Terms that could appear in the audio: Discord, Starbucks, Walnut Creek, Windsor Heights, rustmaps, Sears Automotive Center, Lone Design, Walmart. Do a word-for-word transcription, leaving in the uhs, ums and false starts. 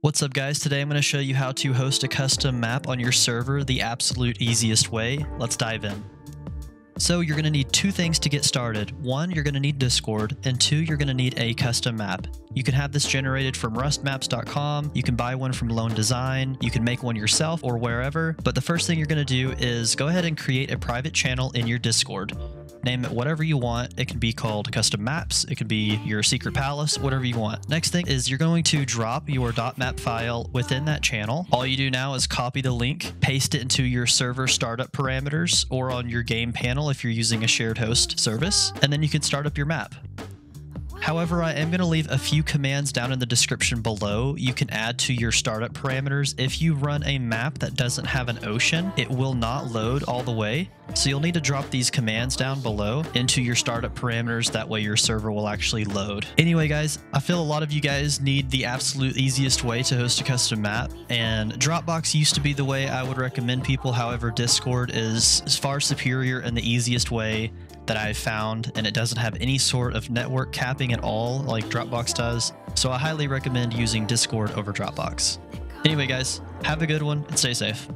What's up guys, today I'm going to show you how to host a custom map on your server the absolute easiest way. Let's dive in. So you're going to need two things to get started. One, you're going to need Discord, and two, you're going to need a custom map. You can have this generated from rust maps dot com, you can buy one from Lone Design, you can make one yourself or wherever, but the first thing you're going to do is go ahead and create a private channel in your Discord. Name it whatever you want. It can be called custom maps. It can be your secret palace, whatever you want. Next thing is you're going to drop your .map file within that channel. All you do now is copy the link, paste it into your server startup parameters or on your game panel if you're using a shared host service, and then you can start up your map. However, I am going to leave a few commands down in the description below you can add to your startup parameters. If you run a map that doesn't have an ocean, it will not load all the way. So you'll need to drop these commands down below into your startup parameters. That way your server will actually load. Anyway, guys, I feel a lot of you guys need the absolute easiest way to host a custom map, and Dropbox used to be the way I would recommend people. However, Discord is far superior and the easiest way that I've found, and it doesn't have any sort of network capping at all like Dropbox does. So I highly recommend using Discord over Dropbox. Anyway, guys, have a good one and stay safe.